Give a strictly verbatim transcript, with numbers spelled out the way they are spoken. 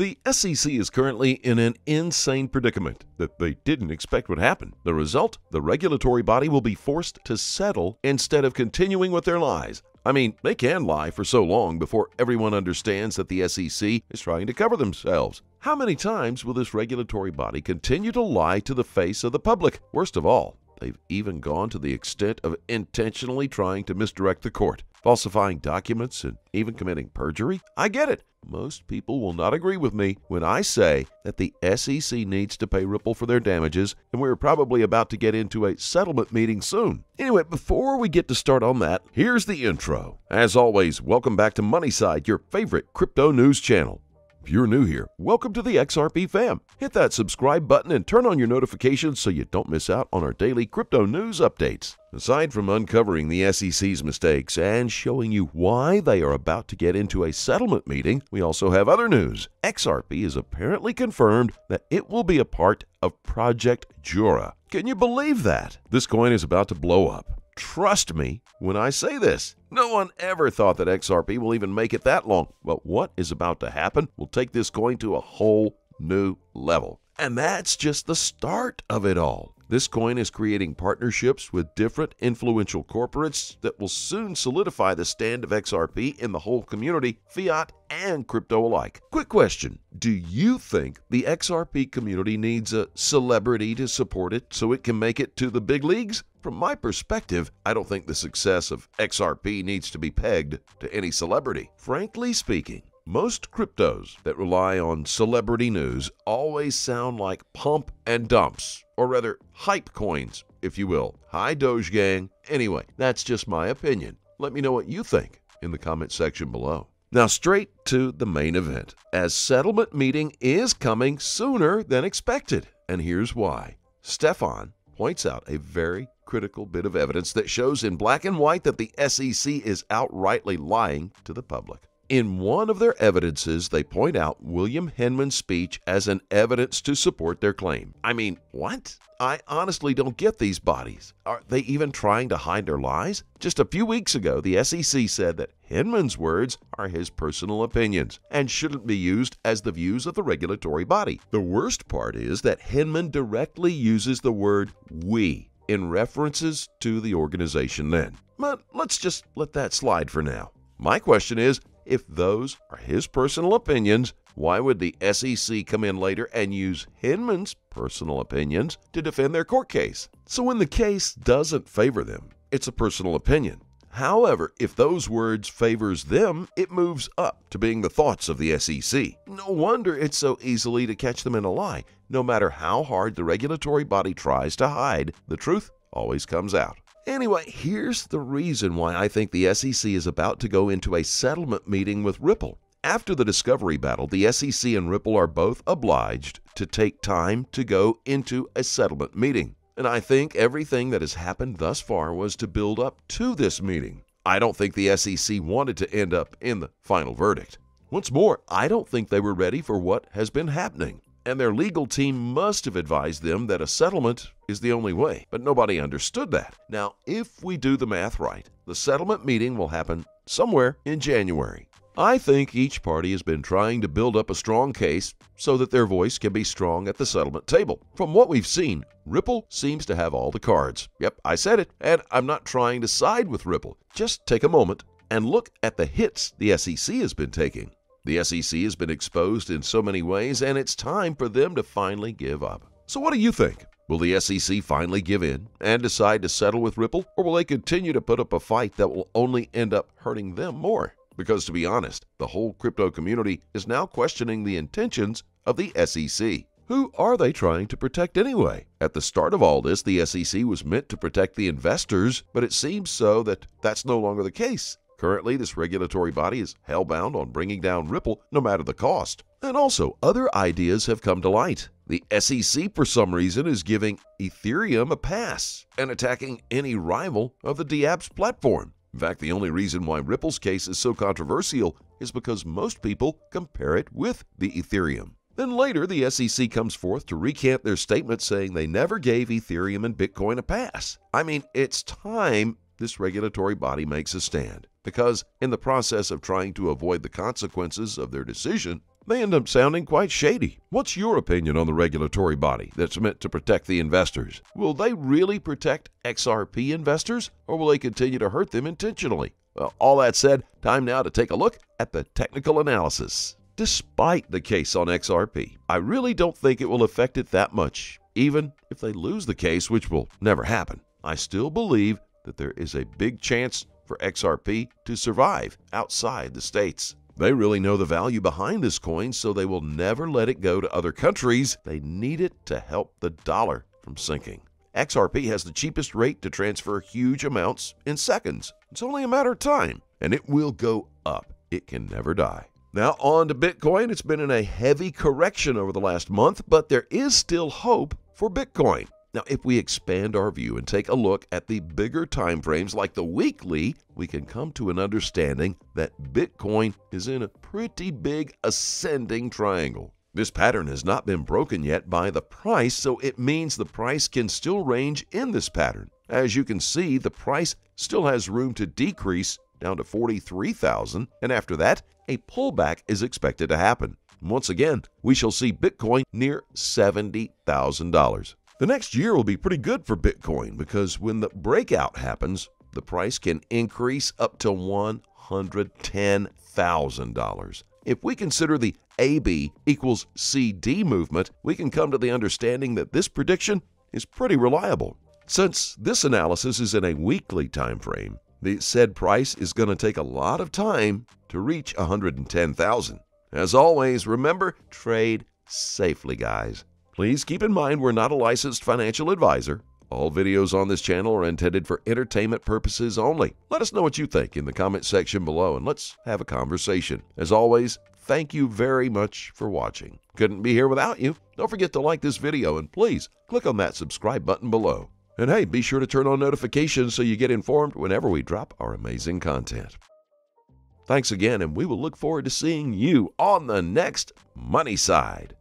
The S E C is currently in an insane predicament that they didn't expect would happen. The result? The regulatory body will be forced to settle instead of continuing with their lies. I mean, they can lie for so long before everyone understands that the S E C is trying to cover themselves. How many times will this regulatory body continue to lie to the face of the public? Worst of all, they've even gone to the extent of intentionally trying to misdirect the court, falsifying documents, and even committing perjury. I get it. Most people will not agree with me when I say that the S E C needs to pay Ripple for their damages, and we're probably about to get into a settlement meeting soon. Anyway, before we get to start on that, here's the intro. As always, welcome back to Money Side, your favorite crypto news channel. If you're new here, welcome to the X R P fam. Hit that subscribe button and turn on your notifications so you don't miss out on our daily crypto news updates. Aside from uncovering the S E C's mistakes and showing you why they are about to get into a settlement meeting, we also have other news. X R P is apparently confirmed that it will be a part of Project Jura. Can you believe that? This coin is about to blow up. Trust me when I say this. No one ever thought that X R P will even make it that long, but what is about to happen will take this coin to a whole new level. And that's just the start of it all. This coin is creating partnerships with different influential corporates that will soon solidify the stand of X R P in the whole community, fiat and crypto alike. Quick question. Do you think the X R P community needs a celebrity to support it so it can make it to the big leagues? From my perspective, I don't think the success of X R P needs to be pegged to any celebrity. Frankly speaking, most cryptos that rely on celebrity news always sound like pump and dumps, or rather hype coins, if you will. Hi, Doge Gang. Anyway, that's just my opinion. Let me know what you think in the comment section below. Now straight to the main event, as settlement meeting is coming sooner than expected. And here's why. Stefan points out a very critical bit of evidence that shows in black and white that the S E C is outrightly lying to the public. In one of their evidences, they point out William Hinman's speech as an evidence to support their claim. I mean, what? I honestly don't get these bodies. Are they even trying to hide their lies? Just a few weeks ago, the S E C said that Hinman's words are his personal opinions and shouldn't be used as the views of the regulatory body. The worst part is that Hinman directly uses the word we in references to the organization then. But let's just let that slide for now. My question is, if those are his personal opinions, why would the S E C come in later and use Hinman's personal opinions to defend their court case? So when the case doesn't favor them, it's a personal opinion. However, if those words favors them, it moves up to being the thoughts of the S E C. No wonder it's so easily to catch them in a lie. No matter how hard the regulatory body tries to hide, the truth always comes out. Anyway, here's the reason why I think the S E C is about to go into a settlement meeting with Ripple. After the discovery battle, the S E C and Ripple are both obliged to take time to go into a settlement meeting. And I think everything that has happened thus far was to build up to this meeting. I don't think the S E C wanted to end up in the final verdict. Once more, I don't think they were ready for what has been happening. And their legal team must have advised them that a settlement is the only way, but nobody understood that. Now, if we do the math right, the settlement meeting will happen somewhere in January. I think each party has been trying to build up a strong case so that their voice can be strong at the settlement table. From what we've seen, Ripple seems to have all the cards. Yep, I said it, and I'm not trying to side with Ripple. Just take a moment and look at the hits the S E C has been taking. The S E C has been exposed in so many ways, and it's time for them to finally give up. So what do you think? Will the S E C finally give in and decide to settle with Ripple, or will they continue to put up a fight that will only end up hurting them more? Because to be honest, the whole crypto community is now questioning the intentions of the S E C. Who are they trying to protect anyway? At the start of all this, the S E C was meant to protect the investors, but it seems so that that's no longer the case. Currently, this regulatory body is hellbound on bringing down Ripple no matter the cost. And also, other ideas have come to light. The S E C, for some reason, is giving Ethereum a pass and attacking any rival of the dApp's platform. In fact, the only reason why Ripple's case is so controversial is because most people compare it with the Ethereum. Then later, the S E C comes forth to recant their statement saying they never gave Ethereum and Bitcoin a pass. I mean, it's time this regulatory body makes a stand, because in the process of trying to avoid the consequences of their decision, they end up sounding quite shady. What's your opinion on the regulatory body that's meant to protect the investors? Will they really protect X R P investors, or will they continue to hurt them intentionally? Well, all that said, time now to take a look at the technical analysis. Despite the case on X R P, I really don't think it will affect it that much. Even if they lose the case, which will never happen, I still believe that there is a big chance for X R P to survive outside the States. They really know the value behind this coin, so they will never let it go to other countries. They need it to help the dollar from sinking. X R P has the cheapest rate to transfer huge amounts in seconds. It's only a matter of time, and it will go up. It can never die. Now on to Bitcoin. It's been in a heavy correction over the last month, but there is still hope for Bitcoin. Now, if we expand our view and take a look at the bigger time frames like the weekly, we can come to an understanding that Bitcoin is in a pretty big ascending triangle. This pattern has not been broken yet by the price, so it means the price can still range in this pattern. As you can see, the price still has room to decrease down to forty-three thousand, and after that, a pullback is expected to happen. Once again, we shall see Bitcoin near seventy thousand dollars. The next year will be pretty good for Bitcoin because when the breakout happens, the price can increase up to one hundred ten thousand dollars. If we consider the A B equals C D movement, we can come to the understanding that this prediction is pretty reliable. Since this analysis is in a weekly time frame, the said price is going to take a lot of time to reach one hundred ten thousand dollars. As always, remember, trade safely, guys. Please keep in mind we're not a licensed financial advisor. All videos on this channel are intended for entertainment purposes only. Let us know what you think in the comment section below, and let's have a conversation. As always, thank you very much for watching. Couldn't be here without you. Don't forget to like this video, and please click on that subscribe button below. And hey, be sure to turn on notifications so you get informed whenever we drop our amazing content. Thanks again, and we will look forward to seeing you on the next Money Side.